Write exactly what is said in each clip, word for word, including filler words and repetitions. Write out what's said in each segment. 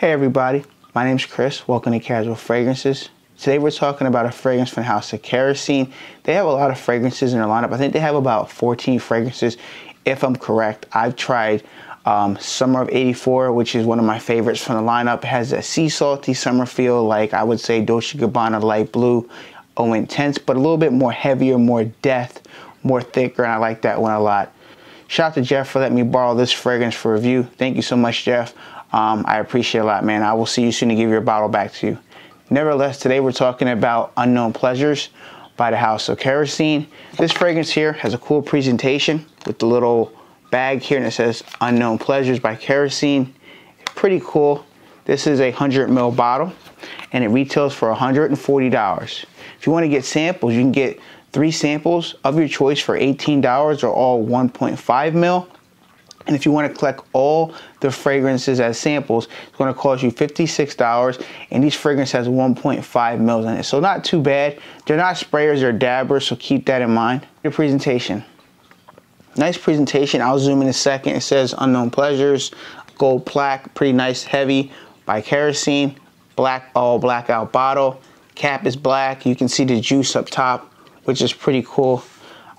Hey everybody, my name is Chris. Welcome to Casual Fragrances. Today we're talking about a fragrance from the House of Kerosene. They have a lot of fragrances in their lineup. I think they have about fourteen fragrances, if I'm correct. I've tried um, Summer of eighty-four, which is one of my favorites from the lineup. It has a sea salty summer feel, like I would say Dolce and Gabbana Light Blue, oh intense, but a little bit more heavier, more death, more thicker, and I like that one a lot. Shout out to Jeff for letting me borrow this fragrance for review. Thank you so much, Jeff. Um, I appreciate it a lot, man. I will see you soon to give your bottle back to you. Nevertheless, today we're talking about Unknown Pleasures by the House of Kerosene. This fragrance here has a cool presentation with the little bag here, and it says Unknown Pleasures by Kerosene. Pretty cool. This is a one hundred mil bottle, and it retails for one hundred forty dollars. If you want to get samples, you can get three samples of your choice for eighteen dollars, or all one point five mil. And if you want to collect all the fragrances as samples, it's going to cost you fifty-six dollars. And these fragrances has one point five mils in it, so not too bad. They're not sprayers, they're dabbers, so keep that in mind. Your presentation. Nice presentation. I'll zoom in a second. It says Unknown Pleasures, gold plaque, pretty nice, heavy, by Kerosene. Black, all blackout bottle. Cap is black. You can see the juice up top, which is pretty cool.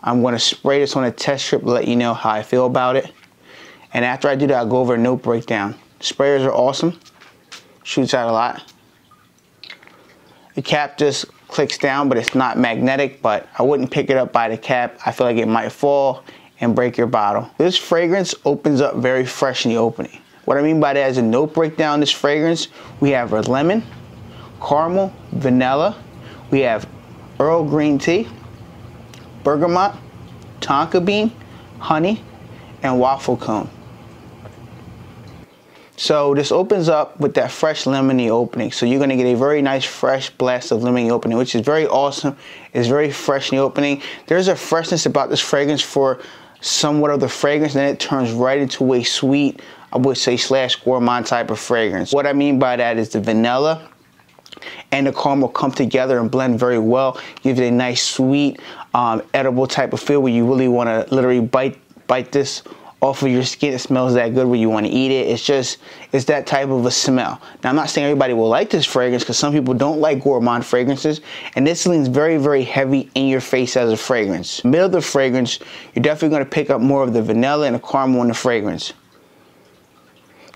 I'm going to spray this on a test strip to let you know how I feel about it. And after I do that, I'll go over a note breakdown. Sprayers are awesome. Shoots out a lot. The cap just clicks down, but it's not magnetic, but I wouldn't pick it up by the cap. I feel like it might fall and break your bottle. This fragrance opens up very fresh in the opening. What I mean by that is a note breakdown. This fragrance, we have a lemon, caramel, vanilla. We have Earl Green tea, bergamot, tonka bean, honey, and waffle cone. So this opens up with that fresh lemony opening. So you're gonna get a very nice fresh blast of lemony opening, which is very awesome. It's very fresh in the opening. There's a freshness about this fragrance for somewhat of the fragrance, and then it turns right into a sweet, I would say slash gourmand type of fragrance. What I mean by that is the vanilla and the caramel come together and blend very well. Gives it a nice sweet, um, edible type of feel where you really wanna literally bite Bite this off of your skin. It smells that good where you want to eat it. It's just, it's that type of a smell. Now, I'm not saying everybody will like this fragrance, because some people don't like gourmand fragrances, and this leans very, very heavy in your face as a fragrance. Middle of the fragrance, you're definitely going to pick up more of the vanilla and the caramel in the fragrance.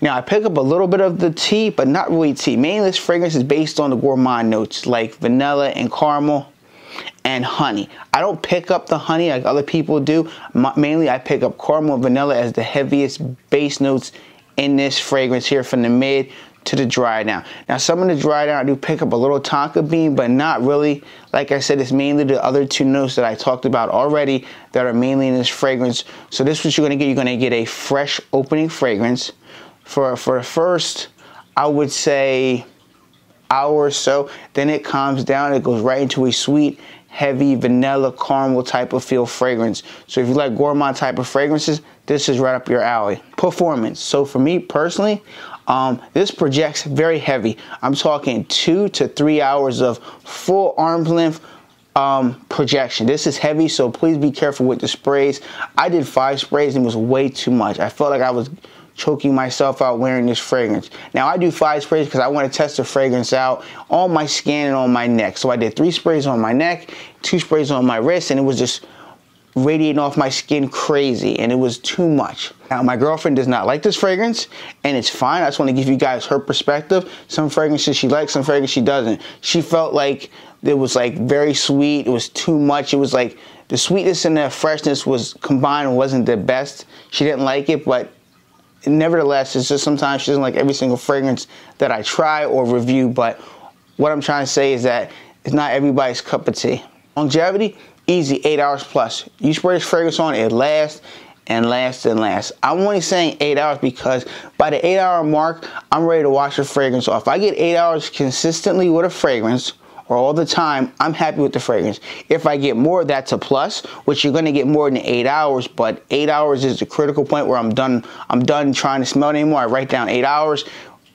Now, I pick up a little bit of the tea, but not really tea. Mainly, this fragrance is based on the gourmand notes like vanilla and caramel and honey. I don't pick up the honey like other people do. M mainly I pick up caramel and vanilla as the heaviest base notes in this fragrance here, from the mid to the dry down. Now, some of the dry down I do pick up a little tonka bean, but not really. Like I said, it's mainly the other two notes that I talked about already that are mainly in this fragrance. So this is what you're gonna get. You're gonna get a fresh opening fragrance for, for the first, I would say, hour or so. Then it calms down. It goes right into a sweet, heavy vanilla caramel type of feel fragrance. So if you like gourmand type of fragrances, this is right up your alley. Performance. So for me personally, um, this projects very heavy. I'm talking two to three hours of full arm's length um, projection. This is heavy, so please be careful with the sprays. I did five sprays and it was way too much. I felt like I was choking myself out wearing this fragrance. Now, I do five sprays because I want to test the fragrance out on my skin and on my neck. So I did three sprays on my neck, two sprays on my wrist, and it was just radiating off my skin crazy, and it was too much. Now, my girlfriend does not like this fragrance, and it's fine. I just want to give you guys her perspective. Some fragrances she likes, some fragrances she doesn't. She felt like it was like very sweet. It was too much. It was like the sweetness and the freshness was combined and wasn't the best. She didn't like it, but nevertheless, it's just sometimes she doesn't like every single fragrance that I try or review. But what I'm trying to say is that it's not everybody's cup of tea. Longevity, easy, eight hours plus. You spray this fragrance on, it lasts and lasts and lasts. I'm only saying eight hours because by the eight hour mark, I'm ready to wash the fragrance off. If I get eight hours consistently with a fragrance, or all the time, I'm happy with the fragrance. If I get more, that's a plus, which you're gonna get more than eight hours, but eight hours is the critical point where I'm done, I'm done trying to smell it anymore. I write down eight hours,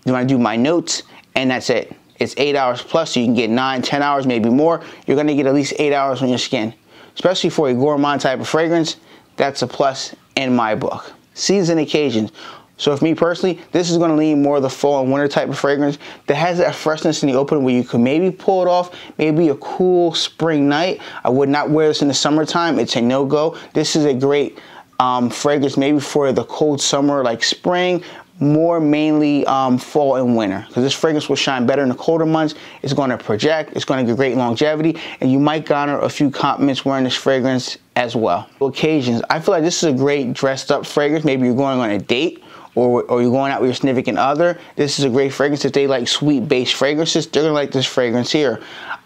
then I do my notes, and that's it. It's eight hours plus, so you can get nine, ten hours, maybe more. You're gonna get at least eight hours on your skin. Especially for a gourmand type of fragrance, that's a plus in my book. Seasons and occasions. So for me personally, this is going to lean more of the fall and winter type of fragrance that has that freshness in the open where you could maybe pull it off, maybe a cool spring night. I would not wear this in the summertime. It's a no-go. This is a great um, fragrance maybe for the cold summer, like spring, more mainly um, fall and winter, because this fragrance will shine better in the colder months. It's going to project, it's going to get great longevity, and you might garner a few compliments wearing this fragrance as well. Occasions, I feel like this is a great dressed up fragrance. Maybe you're going on a date, Or, or you're going out with your significant other. This is a great fragrance. If they like sweet-based fragrances, they're gonna like this fragrance here.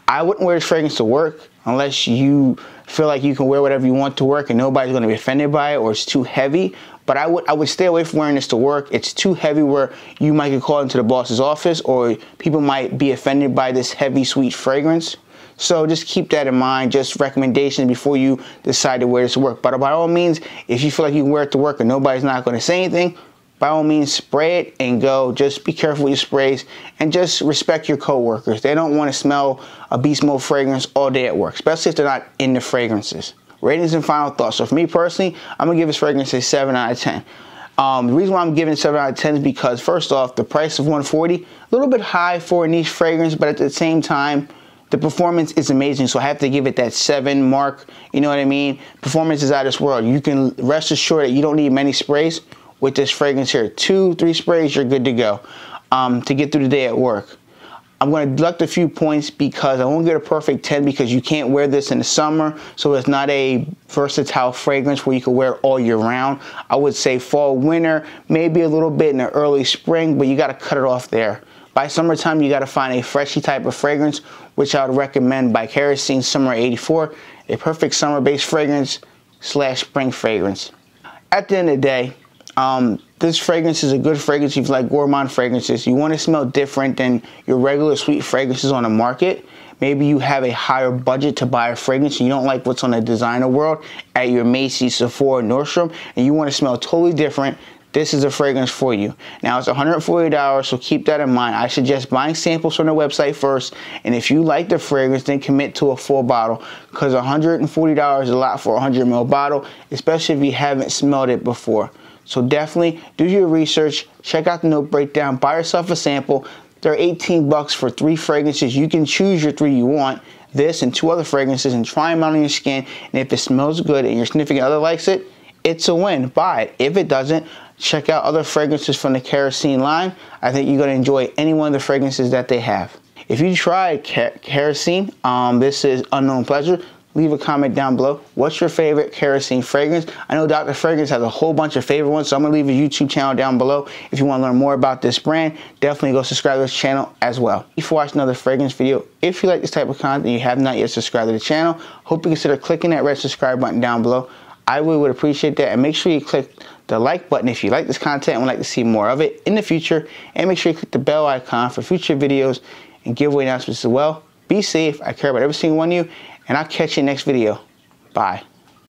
I wouldn't wear this fragrance to work unless you feel like you can wear whatever you want to work and nobody's gonna be offended by it or it's too heavy. But I would I would stay away from wearing this to work. It's too heavy where you might get called into the boss's office or people might be offended by this heavy, sweet fragrance. So just keep that in mind, just recommendations before you decide to wear this to work. But by all means, if you feel like you can wear it to work and nobody's not gonna say anything, by all means, spray it and go. Just be careful with your sprays and just respect your coworkers. They don't want to smell a beast mode fragrance all day at work, especially if they're not into fragrances. Ratings and final thoughts. So for me personally, I'm going to give this fragrance a seven out of ten. Um, the reason why I'm giving it seven out of ten is because, first off, the price of one forty, a little bit high for a niche fragrance, but at the same time, the performance is amazing, so I have to give it that seven mark. You know what I mean? Performance is out of this world. You can rest assured that you don't need many sprays with this fragrance here. Two, three sprays, you're good to go um, to get through the day at work. I'm gonna deduct a few points because I won't get a perfect ten because you can't wear this in the summer, so it's not a versatile fragrance where you can wear it all year round. I would say fall, winter, maybe a little bit in the early spring, but you gotta cut it off there. By summertime, you gotta find a freshy type of fragrance, which I would recommend by Kerosene Summer eighty-four, a perfect summer-based fragrance slash spring fragrance. At the end of the day, Um, this fragrance is a good fragrance if you like gourmand fragrances. You want to smell different than your regular sweet fragrances on the market. Maybe you have a higher budget to buy a fragrance and you don't like what's on the designer world at your Macy's, Sephora, Nordstrom, and you want to smell totally different. This is a fragrance for you. Now, it's one hundred forty dollars, so keep that in mind. I suggest buying samples from their website first, and if you like the fragrance, then commit to a full bottle, because one hundred forty dollars is a lot for a one hundred milliliter bottle, especially if you haven't smelled it before. So definitely do your research, check out the note breakdown, buy yourself a sample. They're eighteen bucks for three fragrances. You can choose your three you want, this and two other fragrances, and try them out on your skin. And if it smells good and your significant other likes it, it's a win. Buy it. If it doesn't, check out other fragrances from the Kerosene line. I think you're going to enjoy any one of the fragrances that they have. If you tried Kerosene, um, this is Unknown Pleasures. Leave a comment down below. What's your favorite Kerosene fragrance? I know Doctor Fragrance has a whole bunch of favorite ones, so I'm gonna leave a YouTube channel down below. If you wanna learn more about this brand, definitely go subscribe to this channel as well. If you watch another fragrance video, if you like this type of content and you have not yet subscribed to the channel, hope you consider clicking that red subscribe button down below. I really would appreciate that. And make sure you click the like button if you like this content and would like to see more of it in the future. And make sure you click the bell icon for future videos and giveaway announcements as well. Be safe. I care about every single one of you. And I'll catch you next video. Bye.